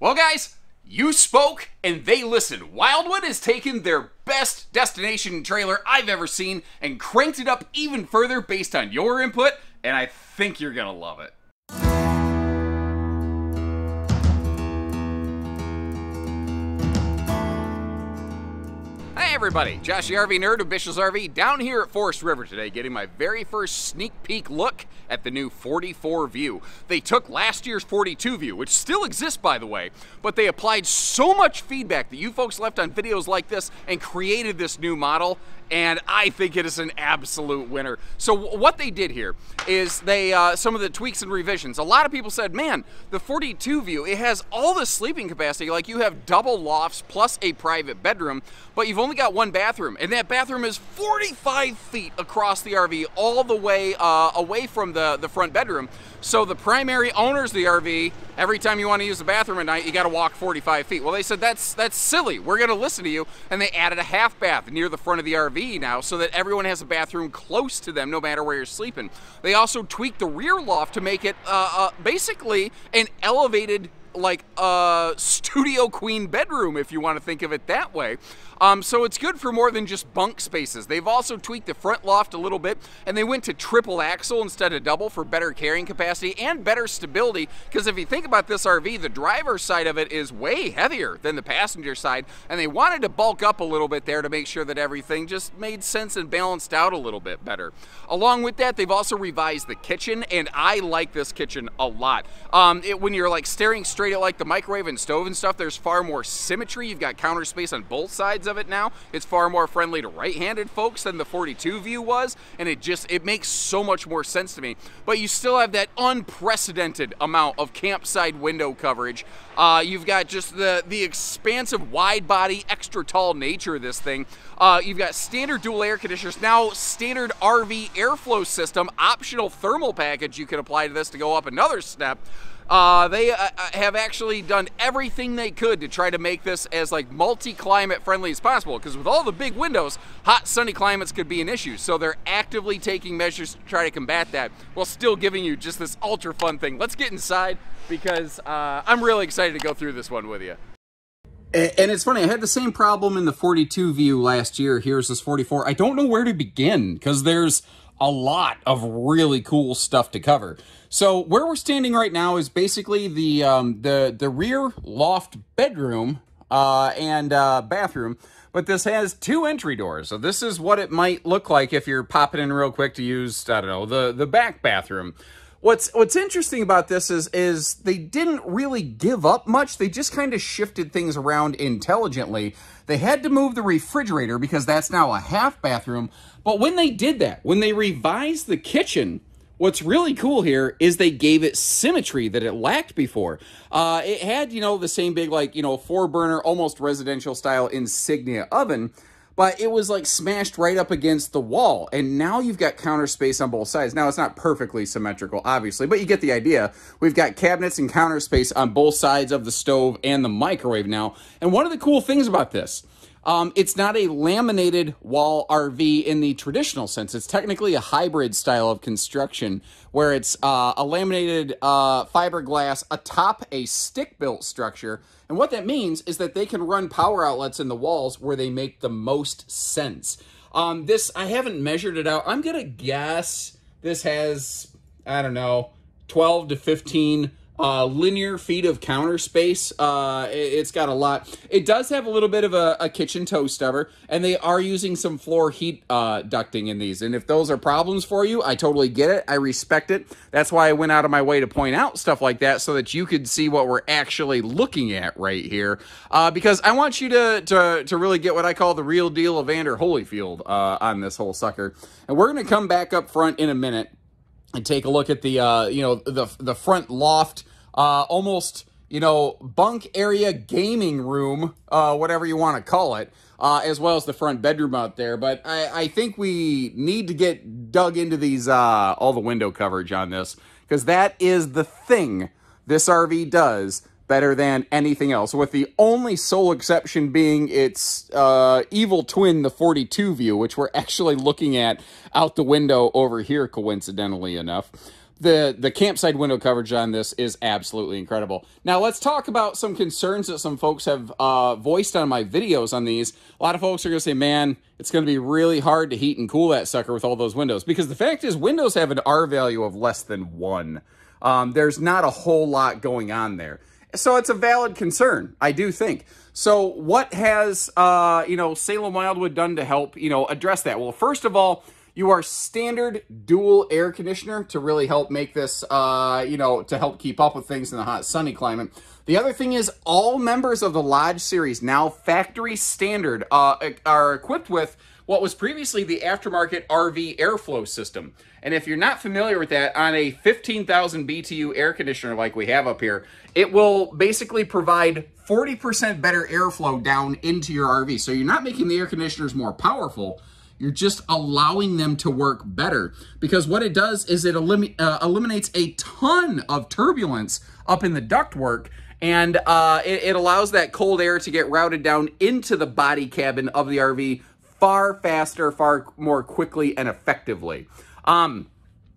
Well guys, you spoke and they listened. Wildwood has taken their best destination trailer I've ever seen and cranked it up even further based on your input, and I think you're gonna love it. Hey everybody, Josh the RV Nerd of Bishops RV down here at Forest River today, getting my very first sneak peek look at the new 44VIEW. They took last year's 42VIEW, which still exists by the way, but they applied so much feedback that you folks left on videos like this and created this new model, and I think it is an absolute winner. So what they did here is they, some of the tweaks and revisions. A lot of people said, man, the 42VIEW, it has all the sleeping capacity, like you have double lofts plus a private bedroom, but you've only got one bathroom, and that bathroom is 45 feet across the RV, all the way away from the front bedroom. So the primary owners of the RV, every time you want to use the bathroom at night, you got to walk 45 feet. Well, they said that's silly. We're going to listen to you, and they added a half bath near the front of the RV now, so that everyone has a bathroom close to them, no matter where you're sleeping. They also tweaked the rear loft to make it basically an elevated, like a studio queen bedroom, if you want to think of it that way. So it's good for more than just bunk spaces. They've also tweaked the front loft a little bit, and they went to triple axle instead of double for better carrying capacity and better stability, because if you think about this RV, the driver's side of it is way heavier than the passenger side, and they wanted to bulk up a little bit there to make sure that everything just made sense and balanced out a little bit better. Along with that, they've also revised the kitchen, and I like this kitchen a lot. When you're like staring straight at like the microwave and stove and stuff, there's far more symmetry. You've got counter space on both sides of it now. It's far more friendly to right-handed folks than the 42VIEW was, and it makes so much more sense to me. But you still have that unprecedented amount of campsite window coverage. You've got just the expansive wide body, extra tall nature of this thing. You've got standard dual air conditioners, now standard RV airflow system, optional thermal package you can apply to this to go up another step. They have actually done everything they could to try to make this as like multi-climate friendly as possible, because with all the big windows, hot sunny climates could be an issue. So they're actively taking measures to try to combat that while still giving you just this ultra fun thing. Let's get inside, because I'm really excited to go through this one with you. And it's funny, I had the same problem in the 42VIEW last year. Here's this 44. I don't know where to begin, because there's a lot of really cool stuff to cover. So where we're standing right now is basically the rear loft bedroom and bathroom, but this has two entry doors. So this is what it might look like if you're popping in real quick to use, I don't know, the back bathroom. What's interesting about this is they didn't really give up much. They just kind of shifted things around intelligently. They had to move the refrigerator because that's now a half bathroom. But when they did that, when they revised the kitchen, what's really cool here is they gave it symmetry that it lacked before. It had, you know, the same big, like, you know, 4-burner, almost residential style Insignia oven, but it was like smashed right up against the wall. And now you've got counter space on both sides. Now it's not perfectly symmetrical, obviously, but you get the idea. We've got cabinets and counter space on both sides of the stove and the microwave now. And one of the cool things about this, it's not a laminated wall RV in the traditional sense. It's technically a hybrid style of construction where it's a laminated fiberglass atop a stick-built structure. And what that means is that they can run power outlets in the walls where they make the most sense. This, I haven't measured it out. I'm going to guess this has, I don't know, 12 to 15 linear feet of counter space. It's got a lot. It does have a little bit of a kitchen toe stubber, and they are using some floor heat ducting in these. And if those are problems for you, I totally get it. I respect it. That's why I went out of my way to point out stuff like that, so that you could see what we're actually looking at right here. Because I want you to really get what I call the real deal of Evander Holyfield on this whole sucker. And we're going to come back up front in a minute and take a look at the, you know, the front loft, almost, you know, bunk area, gaming room, whatever you want to call it, as well as the front bedroom out there. But I think we need to get dug into these, all the window coverage on this, because that is the thing this RV does better than anything else, with the only sole exception being its evil twin, the 42VIEW, which we're actually looking at out the window over here, coincidentally enough. The campsite window coverage on this is absolutely incredible. Now let's talk about some concerns that some folks have voiced on my videos on these. A lot of folks are going to say, man, it's going to be really hard to heat and cool that sucker with all those windows. Because the fact is, windows have an R value of less than 1. There's not a whole lot going on there. So it's a valid concern, I do think. So what has, Salem Wildwood done to help, address that? Well, first of all, you are standard dual air conditioner to really help make this, to help keep up with things in the hot, sunny climate. The other thing is all members of the Lodge series now factory standard are equipped with what was previously the aftermarket RV airflow system. And if you're not familiar with that, on a 15,000 BTU air conditioner like we have up here, it will basically provide 40% better airflow down into your RV. So you're not making the air conditioners more powerful, you're just allowing them to work better, because what it does is it eliminates a ton of turbulence up in the ductwork, and it allows that cold air to get routed down into the body cabin of the RV far faster, far more quickly and effectively. So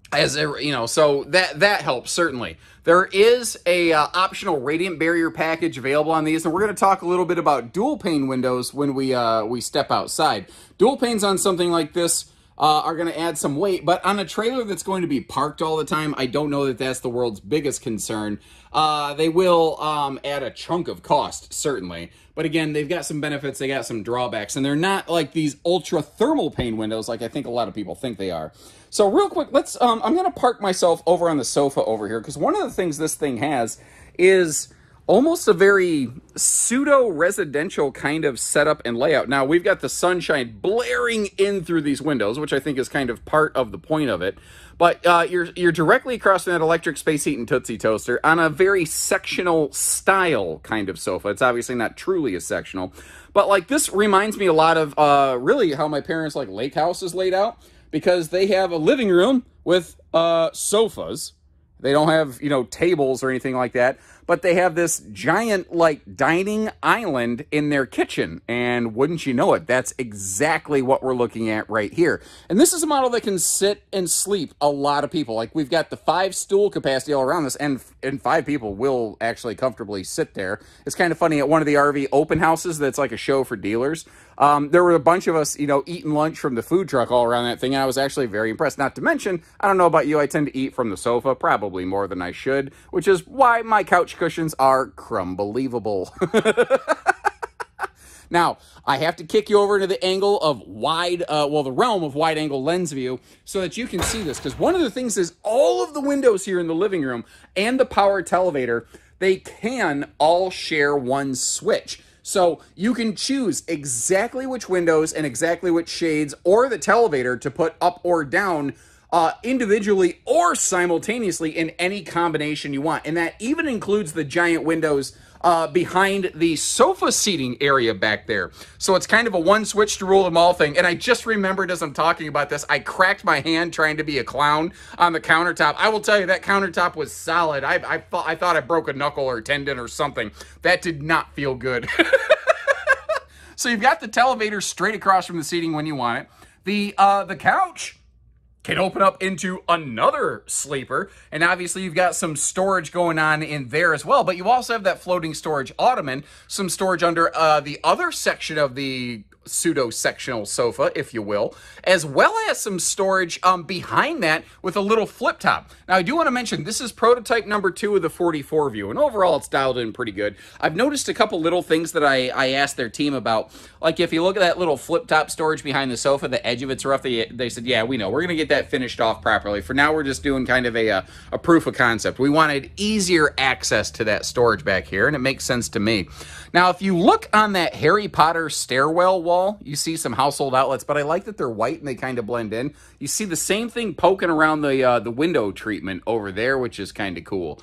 that helps certainly. There is a optional radiant barrier package available on these, and we're going to talk a little bit about dual pane windows when we step outside. Dual panes on something like this are going to add some weight, but on a trailer that's going to be parked all the time, I don't know that that's the world's biggest concern. They will add a chunk of cost, certainly. But again, they've got some benefits, they got some drawbacks, and they're not like these ultra thermal pane windows like I think a lot of people think they are. So real quick, let's I'm going to park myself over on the sofa over here, because one of the things this thing has is almost a very pseudo-residential kind of setup and layout. Now, we've got the sunshine blaring in through these windows, which I think is kind of part of the point of it. But you're directly across from that electric space heat and Tootsie Toaster on a very sectional style kind of sofa. It's obviously not truly a sectional. But, like, this reminds me a lot of, really, how my parents' lake house is laid out. Because they have a living room with sofas. They don't have, tables or anything like that, but they have this giant, dining island in their kitchen. And wouldn't you know it, that's exactly what we're looking at right here. And this is a model that can sit and sleep a lot of people. Like, we've got the 5 stool capacity all around this, and 5 people will actually comfortably sit there. It's kind of funny, at one of the RV open houses that's like a show for dealers, there were a bunch of us, eating lunch from the food truck all around that thing, and I was actually very impressed. Not to mention, I don't know about you, I tend to eat from the sofa, probably more than I should, which is why my couch cushions are crumbelievable. Now, I have to kick you over into the angle of the realm of wide-angle lens view so that you can see this, because one of the things is all of the windows here in the living room and the power televator, they can all share one switch. So you can choose exactly which windows and exactly which shades or the televator to put up or down individually or simultaneously in any combination you want. And that even includes the giant windows behind the sofa seating area back there. So it's kind of a one switch to rule them all thing. And I just remembered as I'm talking about this, I cracked my hand trying to be a clown on the countertop. I will tell you, that countertop was solid. I thought I broke a knuckle or a tendon or something. That did not feel good. So you've got the televator straight across from the seating when you want it. The couch can open up into another sleeper, and obviously you've got some storage going on in there as well, but you also have that floating storage ottoman, some storage under the other section of the pseudo-sectional sofa, if you will, as well as some storage behind that with a little flip top. Now, I do want to mention, this is prototype number 2 of the 44VIEW, and overall, it's dialed in pretty good. I've noticed a couple little things that I asked their team about. Like, if you look at that little flip top storage behind the sofa, the edge of it's rough, they said, yeah, we know. We're going to get that finished off properly. For now, we're just doing kind of a proof of concept. We wanted easier access to that storage back here, and it makes sense to me. Now, if you look on that Harry Potter stairwell wall, you see some household outlets, but I like that they're white and they kind of blend in. You see the same thing poking around the window treatment over there, which is kind of cool.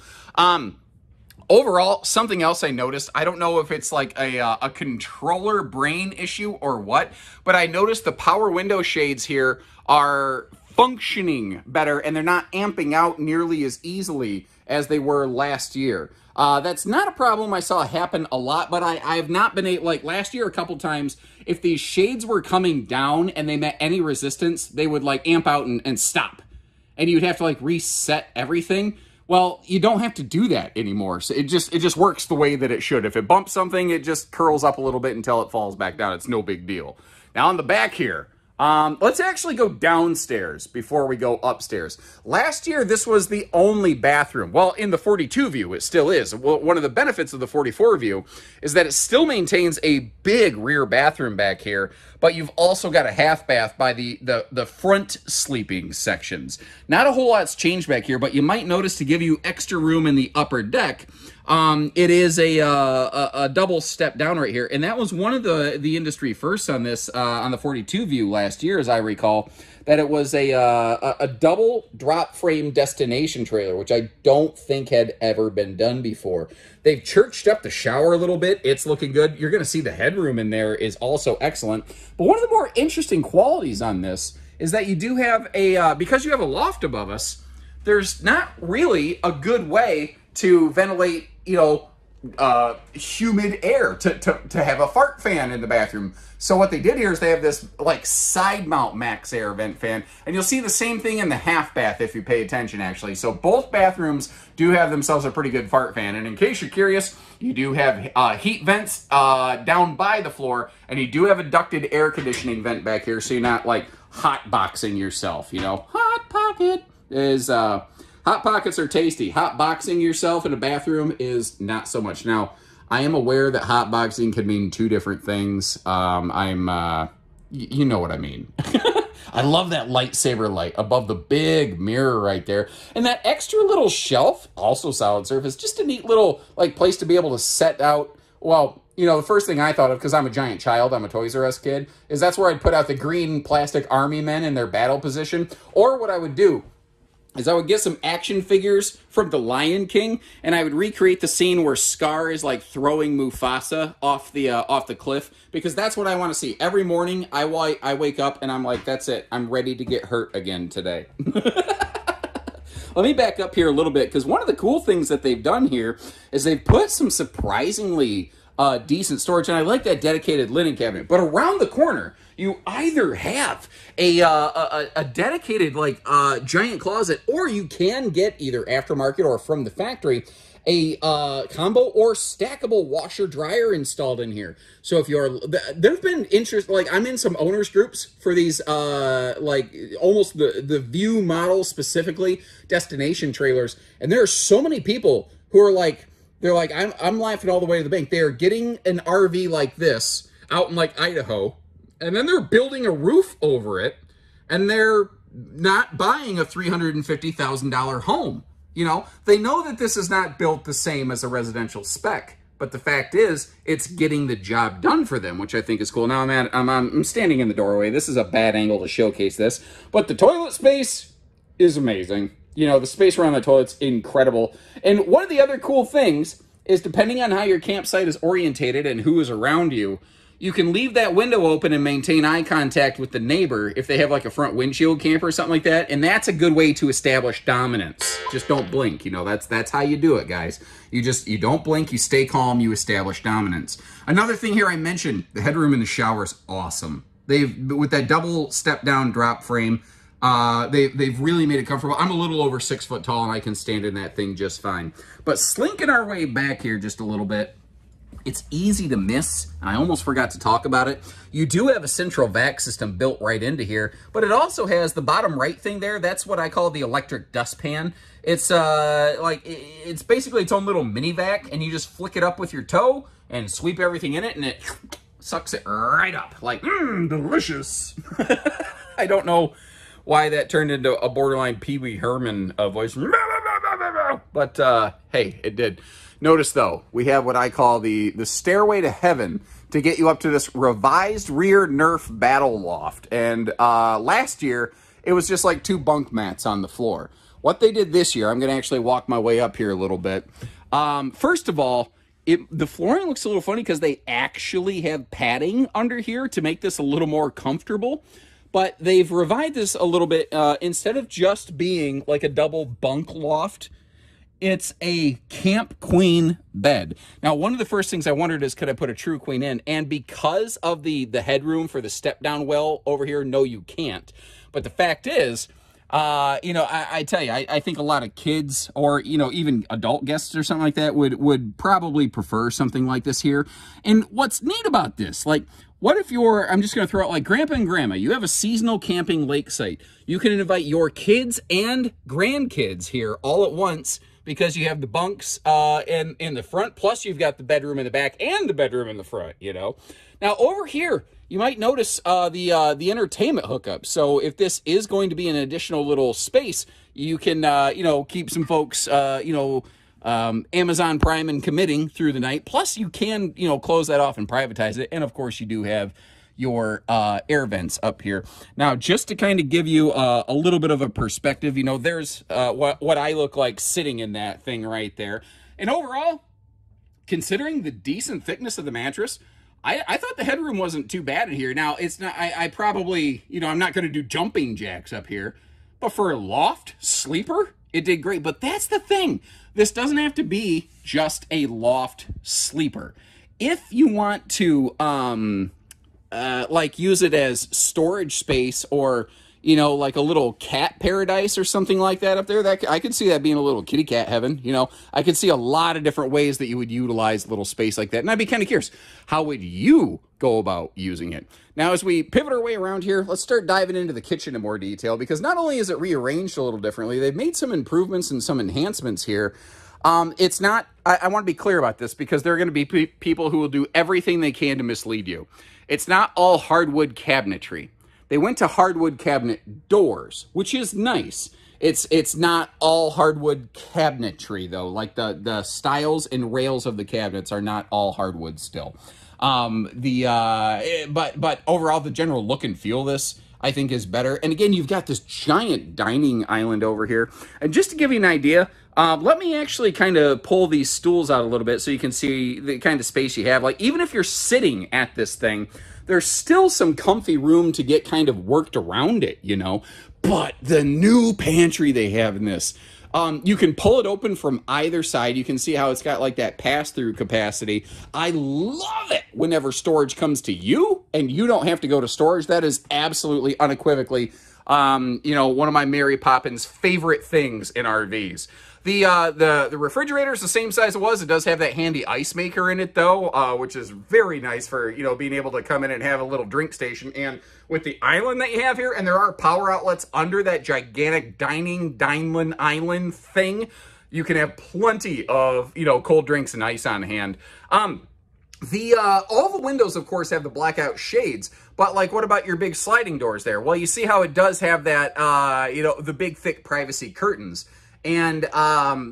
Overall, something else I noticed, I don't know if it's like a controller brain issue or what, but I noticed the power window shades here are functioning better, and they're not amping out nearly as easily as they were last year. That's not a problem I saw happen a lot, but I have not been able, like last year a couple times, if these shades were coming down and they met any resistance, they would amp out and stop. and you would have to like reset everything. Well, you don't have to do that anymore. So it just works the way that it should. If it bumps something, it just curls up a little bit until it falls back down. It's no big deal. Now on the back here, let's actually go downstairs before we go upstairs. Last year, this was the only bathroom. Well, in the 42 view, it still is. Well, one of the benefits of the 44 view is that it still maintains a big rear bathroom back here, but you've also got a half bath by the front sleeping sections. Not a whole lot's changed back here, but you might notice to give you extra room in the upper deck, it is a double step down right here. And that was one of the industry firsts on this, on the 42 view last year, as I recall, that it was a double drop frame destination trailer, which I don't think had ever been done before. They've churched up the shower a little bit. It's looking good. You're going to see the headroom in there is also excellent. But one of the more interesting qualities on this is that you do have a, because you have a loft above us, there's not really a good way to ventilate, you know, humid air, to have a fart fan in the bathroom. So what they did here is they have this like side mount max air vent fan, and you'll see the same thing in the half bath if you pay attention actually. So both bathrooms do have themselves a pretty good fart fan. And in case you're curious, you do have heat vents down by the floor, and you do have a ducted air conditioning vent back here, so you're not like hot boxing yourself, you know. Hot pocket is hot pockets are tasty. Hot boxing yourself in a bathroom is not so much. Now, I am aware that hot boxing could mean two different things. You know what I mean. I love that lightsaber light above the big mirror right there. And that extra little shelf, also solid surface, just a neat little like place to be able to set out. Well, you know, the first thing I thought of, because I'm a giant child, I'm a Toys R Us kid, is that's where I'd put out the green plastic army men in their battle position. Or what I would do is I would get some action figures from The Lion King, and I would recreate the scene where Scar is like throwing Mufasa off the cliff, because that's what I want to see. Every morning I wake up and I'm like, that's it. I'm ready to get hurt again today. Let me back up here a little bit, because one of the cool things that they've done here is they've put some surprisingly decent storage, and I like that dedicated linen cabinet. But around the corner, you either have a dedicated like giant closet, or you can get either aftermarket or from the factory a combo or stackable washer dryer installed in here. So if you are, there've been interest, like I'm in some owners groups for these like almost the View model, specifically destination trailers, and there are so many people who are like, they're like, I'm laughing all the way to the bank. They are getting an RV like this out in like Idaho, and then they're building a roof over it, and they're not buying a $350,000 home. You know, they know that this is not built the same as a residential spec, but the fact is it's getting the job done for them, which I think is cool. Now I'm standing in the doorway. This is a bad angle to showcase this, but the toilet space is amazing. You know, the space around the toilet's incredible. And one of the other cool things is, depending on how your campsite is orientated and who is around you, you can leave that window open and maintain eye contact with the neighbor if they have like a front windshield camper or something like that. And that's a good way to establish dominance. Just don't blink. You know, that's how you do it, guys. You don't blink, you stay calm, you establish dominance. Another thing here I mentioned, the headroom in the shower is awesome. With that double step down drop frame, they've really made it comfortable. I'm a little over 6 foot tall, and I can stand in that thing just fine. But slinking our way back here just a little bit, it's easy to miss, and I almost forgot to talk about it. You do have a central vac system built right into here, but it also has the bottom right thing there. That's what I call the electric dustpan. It's like, it's basically its own little mini vac, and you just flick it up with your toe and sweep everything in it, and it sucks it right up. Like, delicious. I don't know why that turned into a borderline Pee Wee Herman voice. But hey, it did. Notice though, we have what I call the stairway to heaven to get you up to this revised rear Nerf battle loft. And last year, it was just like two bunk mats on the floor. What they did this year, I'm going to actually walk my way up here a little bit. First of all, the flooring looks a little funny because they actually have padding under here to make this a little more comfortable. But they've revised this a little bit. Instead of just being like a double bunk loft, it's a camp queen bed. Now, one of the first things I wondered is, could I put a true queen in? And because of the headroom for the step down well over here, no, you can't. But the fact is, You know, I tell you, I think a lot of kids or, you know, even adult guests or something like that would probably prefer something like this here. And what's neat about this, like, what if you're, I'm just going to throw out like grandpa and grandma, you have a seasonal camping lake site. You can invite your kids and grandkids here all at once because you have the bunks in the front, plus you've got the bedroom in the back and the bedroom in the front, you know. Now over here, you might notice the entertainment hookup. So if this is going to be an additional little space, you can, you know, keep some folks, you know, Amazon Prime and committing through the night. Plus you can, you know, close that off and privatize it. And of course you do have your air vents up here. Now, just to kind of give you a little bit of a perspective, you know, there's what I look like sitting in that thing right there. And overall, considering the decent thickness of the mattress, I thought the headroom wasn't too bad in here. Now, it's not, I probably, you know, I'm not going to do jumping jacks up here, but for a loft sleeper, it did great. But that's the thing. This doesn't have to be just a loft sleeper. If you want to, like use it as storage space or, you know, like a little cat paradise or something like that up there, that I could see that being a little kitty cat heaven. You know, I could see a lot of different ways that you would utilize a little space like that. And I'd be kind of curious, how would you go about using it? Now, as we pivot our way around here, let's start diving into the kitchen in more detail, because not only is it rearranged a little differently, they've made some improvements and some enhancements here. It's not, I want to be clear about this, because there are going to be people who will do everything they can to mislead you. It's not all hardwood cabinetry. They went to hardwood cabinet doors, which is nice. It's not all hardwood cabinetry, though. Like the styles and rails of the cabinets are not all hardwood still. But overall, the general look and feel of this, I think, is better. And again, you've got this giant dining island over here. And just to give you an idea, let me actually kind of pull these stools out a little bit so you can see the kind of space you have. Like, even if you're sitting at this thing, there's still some comfy room to get kind of worked around it, you know. But the new pantry they have in this, you can pull it open from either side. You can see how it's got like that pass-through capacity. I love it whenever storage comes to you and you don't have to go to storage. That is absolutely unequivocally, you know, one of my Mary Poppins favorite things in RVs. The refrigerator is the same size it was. It does have that handy ice maker in it, though, which is very nice for, you know, being able to come in and have a little drink station. And with the island that you have here, and there are power outlets under that gigantic dining island thing, you can have plenty of, you know, cold drinks and ice on hand. All the windows, of course, have the blackout shades, but like, what about your big sliding doors there? Well, you see how it does have that, you know, the big thick privacy curtains. And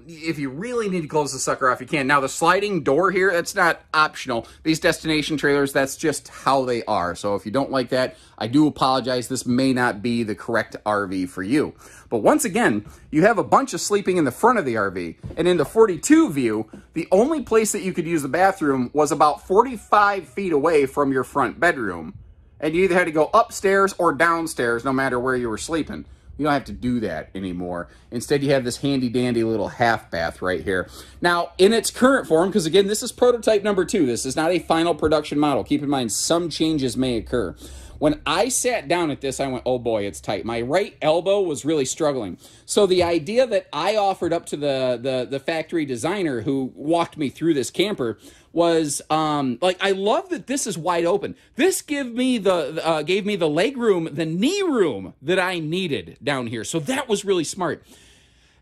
if you really need to close the sucker off, you can. Now, the sliding door here, that's not optional. These destination trailers, that's just how they are. So if you don't like that, I do apologize. This may not be the correct RV for you. But once again, you have a bunch of sleeping in the front of the RV. And in the 42 view, the only place that you could use the bathroom was about 45 feet away from your front bedroom. And you either had to go upstairs or downstairs, no matter where you were sleeping. You don't have to do that anymore. Instead, you have this handy-dandy little half bath right here. Now, in its current form, because again, this is prototype number 2. This is not a final production model. Keep in mind, some changes may occur. When I sat down at this, I went, oh boy, it's tight. My right elbow was really struggling. So the idea that I offered up to the factory designer who walked me through this camper was, like, I love that this is wide open. This gave me the leg room, the knee room that I needed down here. So that was really smart.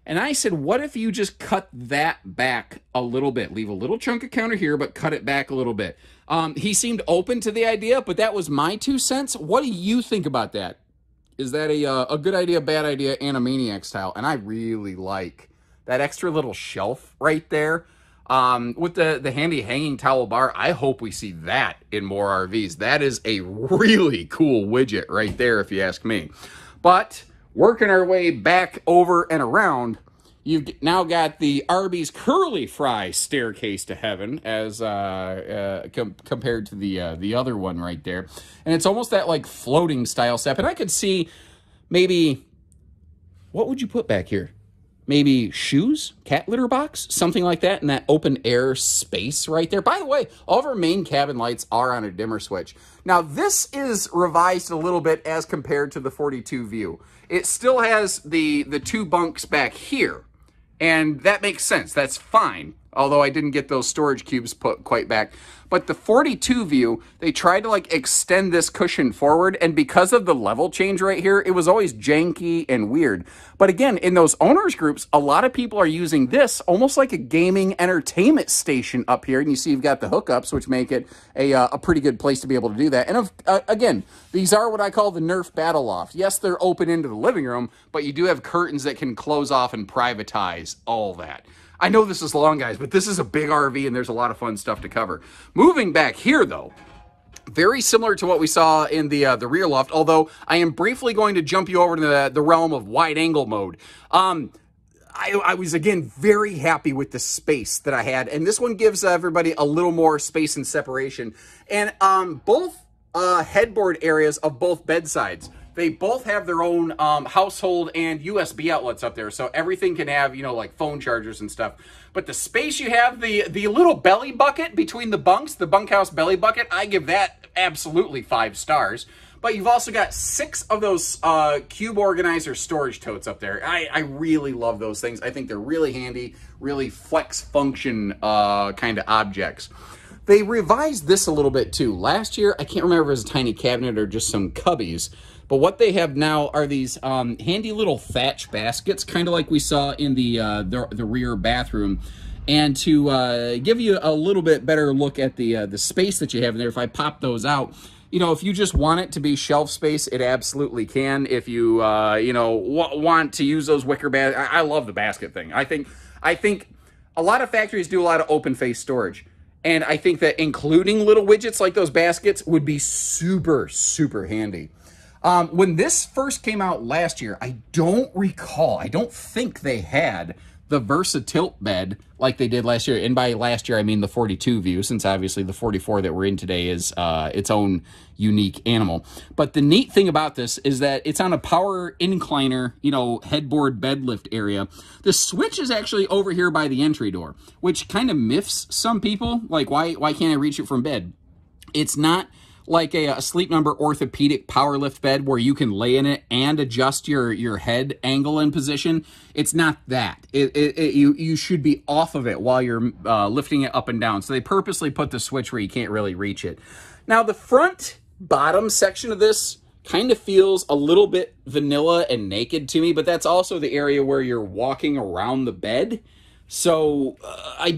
And I said, what if you just cut that back a little bit? Leave a little chunk of counter here, but cut it back a little bit. He seemed open to the idea, but that was my 2 cents. What do you think about that? Is that a good idea, bad idea, Animaniac style? And I really like that extra little shelf right there. With the handy hanging towel bar, I hope we see that in more RVs. That is a really cool widget right there, if you ask me. But working our way back over and around, you've now got the Arby's Curly Fry staircase to heaven as compared to the other one right there. And it's almost that like floating style step. And I could see maybe, what would you put back here? maybe shoes, cat litter box, something like that in that open air space right there. By the way, all of our main cabin lights are on a dimmer switch. Now, this is revised a little bit as compared to the 42VIEW. It still has the two bunks back here, and that makes sense. That's fine, although I didn't get those storage cubes put quite back. But the 42VIEW, they tried to like extend this cushion forward, and because of the level change right here, it was always janky and weird. But again, in those owners groups, a lot of people are using this almost like a gaming entertainment station up here, and you see you've got the hookups, which make it a pretty good place to be able to do that. And again, these are what I call the Nerf Battle Loft. Yes, they're open into the living room, but you do have curtains that can close off and privatize all that. I know this is long, guys, but this is a big RV and there's a lot of fun stuff to cover. Moving back here, though, very similar to what we saw in the rear loft, although I am briefly going to jump you over to the realm of wide-angle mode. I was, again, very happy with the space that I had, and this one gives everybody a little more space and separation. And both headboard areas of both bedsides, they both have their own household and USB outlets up there. So everything can have, you know, like phone chargers and stuff. But the space you have, the little belly bucket between the bunks, the bunkhouse belly bucket, I give that absolutely 5 stars. But you've also got 6 of those cube organizer storage totes up there. I really love those things. I think they're really handy, really flex function kind of objects. They revised this a little bit too. Last year, I can't remember if it was a tiny cabinet or just some cubbies. But what they have now are these handy little thatch baskets, kind of like we saw in the rear bathroom. And to give you a little bit better look at the space that you have in there, if I pop those out, you know, if you just want it to be shelf space, it absolutely can. If you, you know, want to use those wicker baskets, I love the basket thing. I think a lot of factories do a lot of open face storage. And I think that including little widgets like those baskets would be super, super handy. When this first came out last year, I don't think they had the VersaTilt bed like they did last year. And by last year, I mean the 42VIEW, since obviously the 44 that we're in today is its own unique animal. But the neat thing about this is that it's on a power incliner, you know, headboard bed lift area. The switch is actually over here by the entry door, which kind of miffs some people. Like, why can't I reach it from bed? It's not like a Sleep Number orthopedic power lift bed where you can lay in it and adjust your head angle and position. It's not that. You should be off of it while you're lifting it up and down. So they purposely put the switch where you can't really reach it. Now, the front bottom section of this kind of feels a little bit vanilla and naked to me, but that's also the area where you're walking around the bed. So I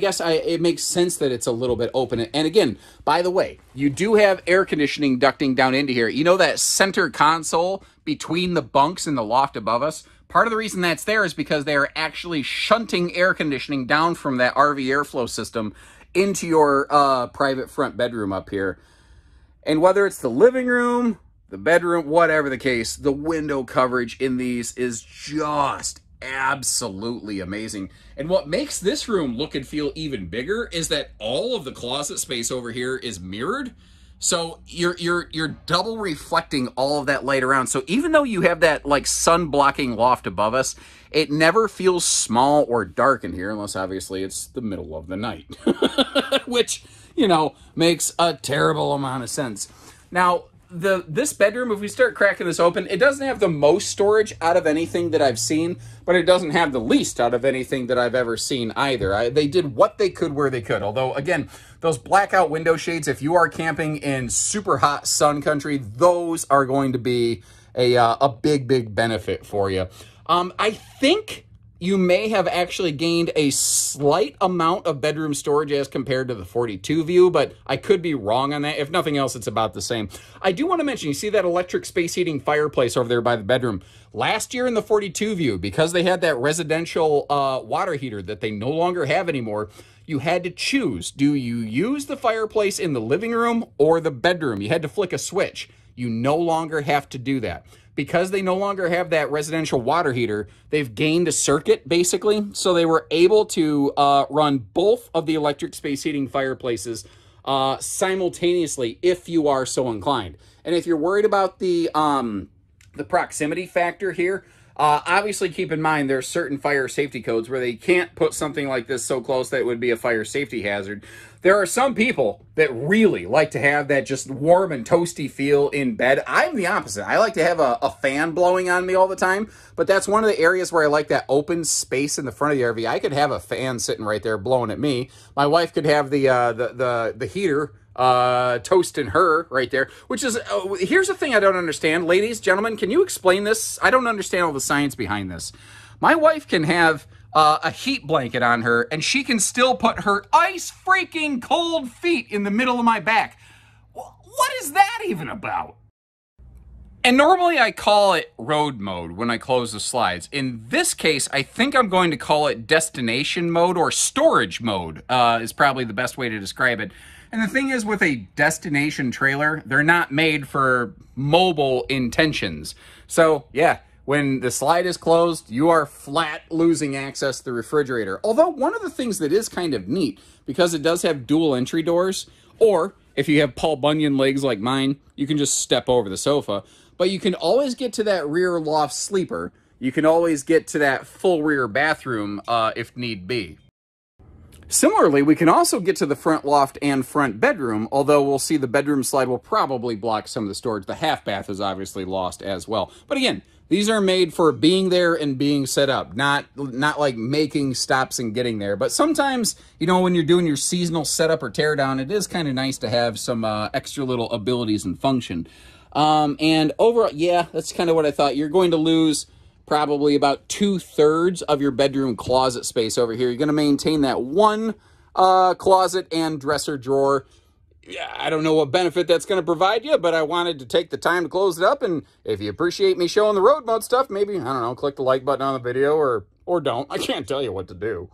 guess it makes sense that it's a little bit open. And again, by the way, you do have air conditioning ducting down into here. You know that center console between the bunks and the loft above us? Part of the reason that's there is because they are actually shunting air conditioning down from that RV airflow system into your private front bedroom up here. And whether it's the living room, the bedroom, whatever the case, the window coverage in these is just absolutely amazing. And what makes this room look and feel even bigger is that all of the closet space over here is mirrored, so you're double reflecting all of that light around. So even though you have that like sun blocking loft above us, it never feels small or dark in here, unless obviously it's the middle of the night which, you know, makes a terrible amount of sense. Now, this bedroom, if we start cracking this open, it doesn't have the most storage out of anything that I've seen, but it doesn't have the least out of anything that I've ever seen either. They did what they could where they could. Although, again, those blackout window shades, if you are camping in super hot sun country, those are going to be a big, big benefit for you. I think you may have actually gained a slight amount of bedroom storage as compared to the 42VIEW, but I could be wrong on that. If nothing else, it's about the same. I do want to mention, you see that electric space heating fireplace over there by the bedroom? Last year in the 42VIEW, because they had that residential water heater that they no longer have anymore, you had to choose, do you use the fireplace in the living room or the bedroom? You had to flick a switch. You no longer have to do that. Because they no longer have that residential water heater, they've gained a circuit, basically. So they were able to run both of the electric space heating fireplaces simultaneously, if you are so inclined. And if you're worried about the proximity factor here, Obviously, keep in mind there are certain fire safety codes where they can't put something like this so close that it would be a fire safety hazard. There are some people that really like to have that just warm and toasty feel in bed. I'm the opposite. I like to have a fan blowing on me all the time, but that's one of the areas where I like that open space in the front of the RV. I could have a fan sitting right there blowing at me. My wife could have the heater toasting her right there, which is, here's the thing I don't understand. Ladies, gentlemen, can you explain this? I don't understand all the science behind this. My wife can have a heat blanket on her, and she can still put her ice freaking cold feet in the middle of my back. What is that even about? And normally I call it road mode when I close the slides. In this case, I think I'm going to call it destination mode, or storage mode is probably the best way to describe it. And the thing is, with a destination trailer, they're not made for mobile intentions. So yeah, when the slide is closed, you are flat losing access to the refrigerator. Although one of the things that is kind of neat, because it does have dual entry doors, or if you have Paul Bunyan legs like mine, you can just step over the sofa. But you can always get to that rear loft sleeper. You can always get to that full rear bathroom if need be. Similarly, we can also get to the front loft and front bedroom, although we'll see the bedroom slide will probably block some of the storage. The half bath is obviously lost as well. But again, these are made for being there and being set up, not like making stops and getting there. But sometimes, you know, when you're doing your seasonal setup or teardown, it is kind of nice to have some extra little abilities and function. And overall, yeah, that's kind of what I thought. You're going to lose probably about 2/3 of your bedroom closet space over here. You're going to maintain that one closet and dresser drawer. Yeah, I don't know what benefit that's going to provide you, but I wanted to take the time to close it up. And if you appreciate me showing the road mode stuff, maybe, I don't know, click the like button on the video or don't. I can't tell you what to do.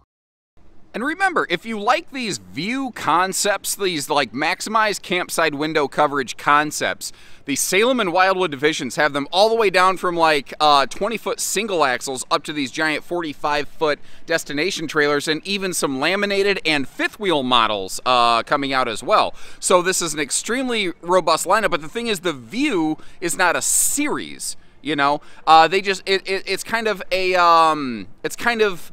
And remember, if you like these view concepts, these like maximized campsite window coverage concepts, the Salem and Wildwood divisions have them all the way down from like 20-foot single axles up to these giant 45-foot destination trailers, and even some laminated and fifth wheel models coming out as well. So this is an extremely robust lineup, but the thing is, the view is not a series, you know? They just, it's kind of a, it's kind of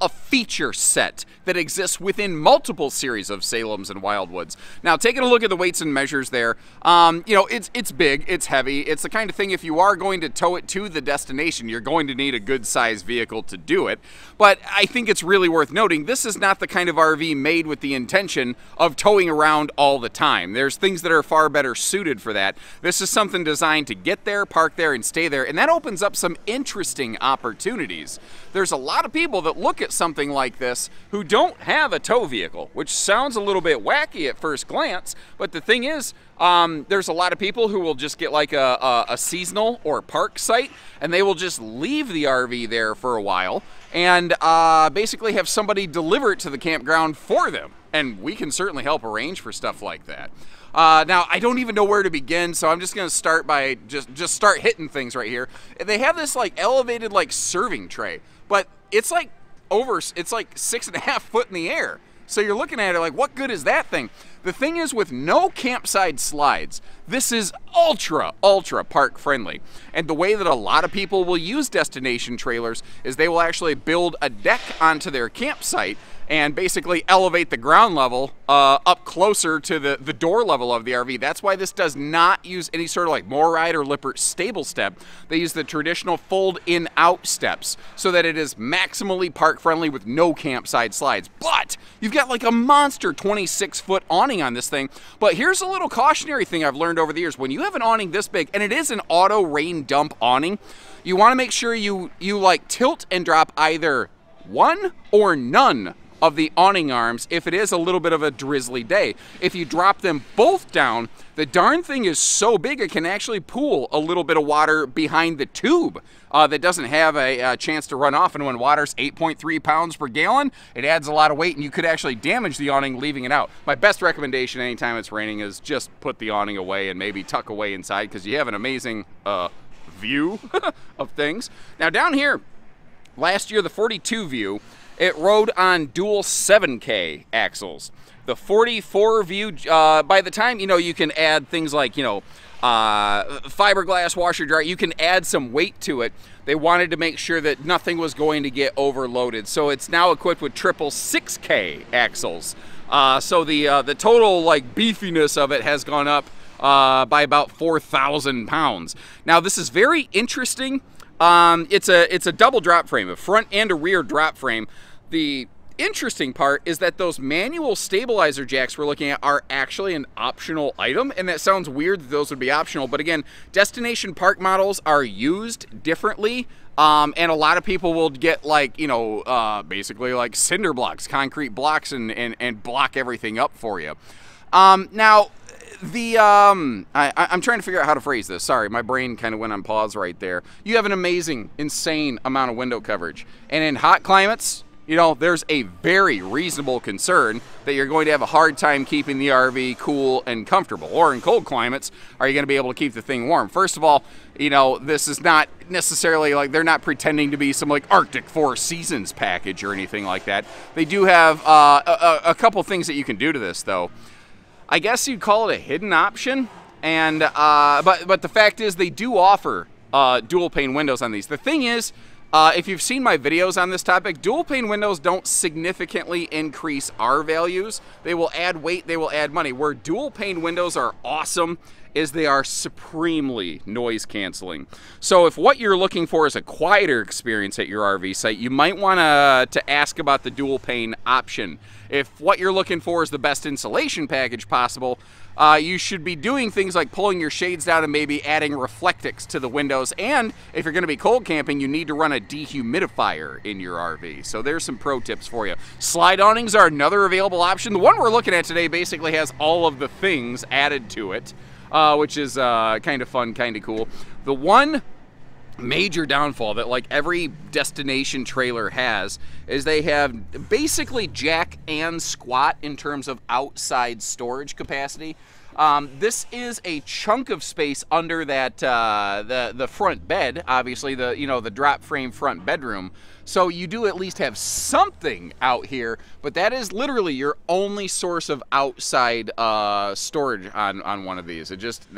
a feature set that exists within multiple series of Salems and Wildwoods. Now, taking a look at the weights and measures there, you know, it's big, it's heavy. It's the kind of thing, if you are going to tow it to the destination, you're going to need a good-sized vehicle to do it. But I think it's really worth noting, this is not the kind of RV made with the intention of towing around all the time. There's things that are far better suited for that. This is something designed to get there, park there, and stay there, and that opens up some interesting opportunities. There's a lot of people that look at something like this who don't have a tow vehicle, which sounds a little bit wacky at first glance, but the thing is, there's a lot of people who will just get like a seasonal or park site, and they will just leave the RV there for a while and basically have somebody deliver it to the campground for them. And we can certainly help arrange for stuff like that. Now, I don't even know where to begin, so I'm just going to start by just start hitting things right here. They have this like elevated like serving tray, but it's like it's like 6.5 foot in the air. So you're looking at it like, what good is that thing? The thing is, with no campsite slides, this is ultra, ultra park friendly. And the way that a lot of people will use destination trailers is they will actually build a deck onto their campsite and basically elevate the ground level up closer to the door level of the RV. That's why this does not use any sort of like Moride or Lippert stable step. They use the traditional fold in out steps so that it is maximally park friendly with no campsite slides. But you've got like a monster 26-foot awning on this thing. But here's a little cautionary thing I've learned over the years. When you have an awning this big, and it is an auto rain dump awning, you wanna make sure you like tilt and drop either one or none of the awning arms if it is a little bit of a drizzly day. If you drop them both down, the darn thing is so big it can actually pool a little bit of water behind the tube that doesn't have a chance to run off. And when water's 8.3 pounds per gallon, it adds a lot of weight, and you could actually damage the awning leaving it out. My best recommendation anytime it's raining is just put the awning away and maybe tuck away inside, because you have an amazing view of things. Now down here, last year the 42VIEW, it rode on dual 7K axles. the 44VIEW, by the time, you can add things like, fiberglass washer dryer, you can add some weight to it. They wanted to make sure that nothing was going to get overloaded. So it's now equipped with triple 6K axles. So the total beefiness of it has gone up by about 4,000 pounds. Now this is very interesting. It's a double drop frame, a front and a rear drop frame. The interesting part is that those manual stabilizer jacks we're looking at are actually an optional item, and that sounds weird that those would be optional, but again, destination park models are used differently, and a lot of people will get basically cinder blocks, concrete blocks, and block everything up for you. Now the I'm trying to figure out how to phrase this. Sorry, my brain kind of went on pause right there. You have an amazing, insane amount of window coverage, and in hot climates, there's a very reasonable concern that you're going to have a hard time keeping the RV cool and comfortable. Or in cold climates, are you going to be able to keep the thing warm? First of all, this is not necessarily they're not pretending to be some Arctic 4 Seasons package or anything like that. They do have a couple things that you can do to this, though. I guess you'd call it a hidden option, and but the fact is they do offer dual pane windows on these. The thing is, if you've seen my videos on this topic, dual pane windows don't significantly increase R values. They will add weight, they will add money. Where dual pane windows are awesome is they are supremely noise canceling. So if what you're looking for is a quieter experience at your RV site, you might want to ask about the dual pane option. If what you're looking for is the best insulation package possible, you should be doing things like pulling your shades down and maybe adding Reflectix to the windows. And if you're going to be cold camping, you need to run a dehumidifier in your RV. So there's some pro tips for you. Slide awnings are another available option. The one we're looking at today basically has all of the things added to it, which is kind of fun, kind of cool. The one major downfall that every destination trailer has is they have basically jack and squat in terms of outside storage capacity. This is a chunk of space under that the front bed, obviously the drop frame front bedroom. So you do at least have something out here, but that is literally your only source of outside storage on one of these. It just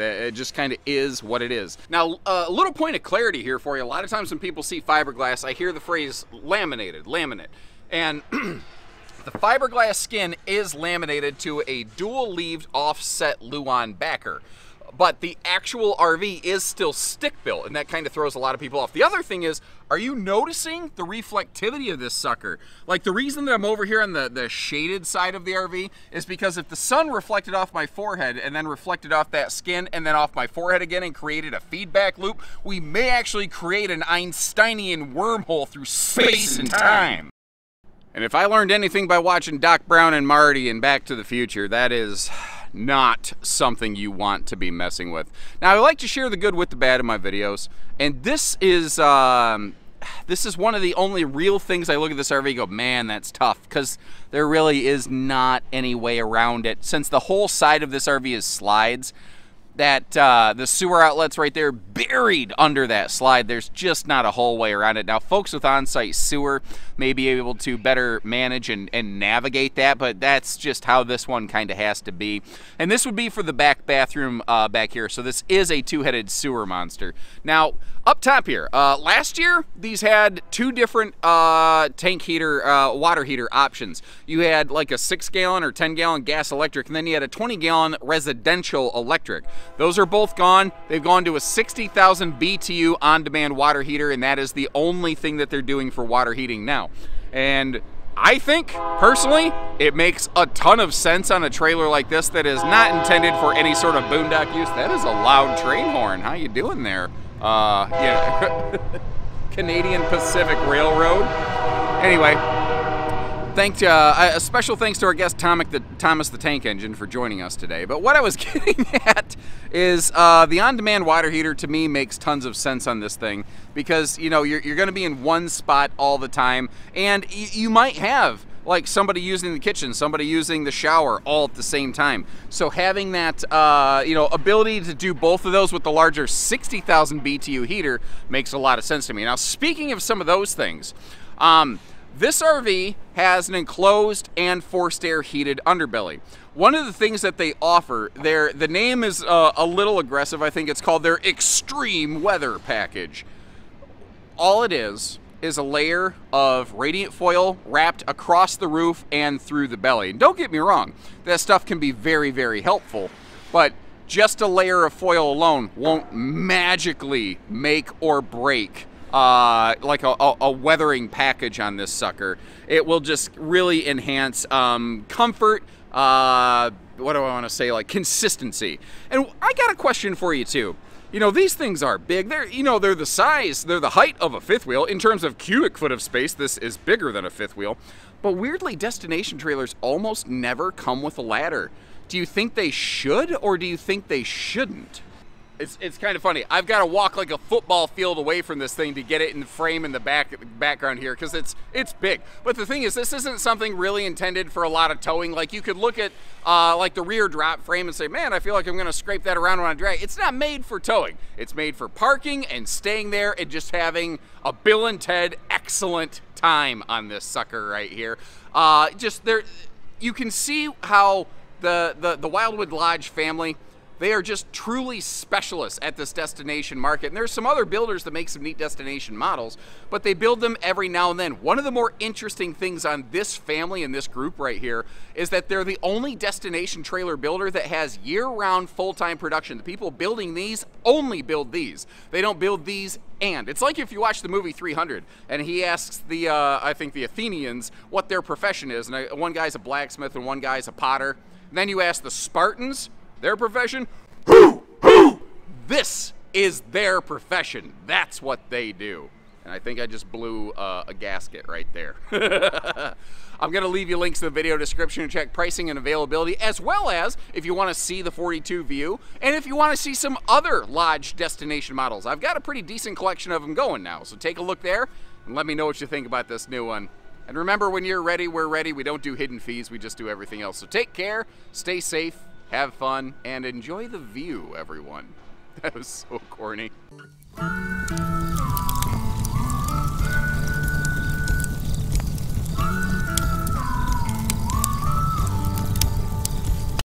kind of is what it is. Now a little point of clarity here for you. A lot of times when people see fiberglass, I hear the phrase laminate, and the fiberglass skin is laminated to a dual-leaved offset Luon backer, but the actual RV is still stick-built, and that kind of throws a lot of people off. The other thing is, are you noticing the reflectivity of this sucker? The reason that I'm over here on the shaded side of the RV is because if the sun reflected off my forehead and then reflected off that skin and then off my forehead again and created a feedback loop, we may actually create an Einsteinian wormhole through space and time. And if I learned anything by watching Doc Brown and Marty and Back to the Future, that is not something you want to be messing with. Now, I like to share the good with the bad in my videos, and this is one of the only real things I look at this RV and go, man, that's tough, because there really is not any way around it. Since the whole side of this RV is slides, that the sewer outlets right there buried under that slide, there's just not a whole way around it. Now folks with on-site sewer may be able to better manage and navigate that, but that's just how this one kind of has to be. And this would be for the back bathroom back here. So this is a two-headed sewer monster. Now up top here, last year these had two different tank heater, water heater options. You had a 6-gallon or 10-gallon gas electric, and then you had a 20-gallon residential electric. Those are both gone. They've gone to a 60,000 BTU on-demand water heater, and that is the only thing that they're doing for water heating now. And I think, personally, it makes a ton of sense on a trailer like this that is not intended for any sort of boondock use. That is a loud train horn. How you doing there? Yeah. Canadian Pacific Railroad. Anyway, a special thanks to our guest Thomas the Tank Engine for joining us today. But what I was getting at is the on-demand water heater to me makes tons of sense on this thing, because you're going to be in one spot all the time, and you might have somebody using the kitchen, somebody using the shower all at the same time. So having that ability to do both of those with the larger 60,000 BTU heater makes a lot of sense to me. Now speaking of some of those things, This RV has an enclosed and forced air heated underbelly. One of the things that they offer, the name is a little aggressive, I think it's called their Extreme Weather Package. All it is a layer of radiant foil wrapped across the roof and through the belly. And don't get me wrong, that stuff can be very, very helpful, but just a layer of foil alone won't magically make or break like a weathering package on this sucker. It will just really enhance comfort, what do I want to say, like consistency. And I got a question for you too. You know, these things are big. They're the size, they're the height of a fifth wheel. In terms of cubic foot of space, this is bigger than a fifth wheel. But weirdly, destination trailers almost never come with a ladder. Do you think they should, or do you think they shouldn't? It's kind of funny. I've got to walk like a football field away from this thing to get it in frame in the background here, because it's big. But the thing is, this isn't something really intended for a lot of towing. Like, you could look at like the rear drop frame and say, man, I feel like I'm going to scrape that around when I drag. It's not made for towing. It's made for parking and staying there and just having a Bill and Ted excellent time on this sucker right here. Just there, you can see how the Wildwood Lodge family, they are just truly specialists at this destination market. And there's some other builders that make some neat destination models, but they build them every now and then. One of the more interesting things on this family and this group right here is that they're the only destination trailer builder that has year-round full-time production. The people building these only build these. They don't build these and. It's like if you watch the movie 300 and he asks the, I think the Athenians what their profession is. And one guy's a blacksmith and one guy's a potter. And then you ask the Spartans, their profession? Who? This is their profession. That's what they do. And I think I just blew a gasket right there. I'm going to leave you links in the video description to check pricing and availability, as well as if you want to see the 42VIEW and if you want to see some other Lodge destination models. I've got a pretty decent collection of them going now, so take a look there and let me know what you think about this new one. And remember, when you're ready, we're ready. We don't do hidden fees. We just do everything else. So take care, stay safe, have fun, and enjoy the view, everyone. That was so corny.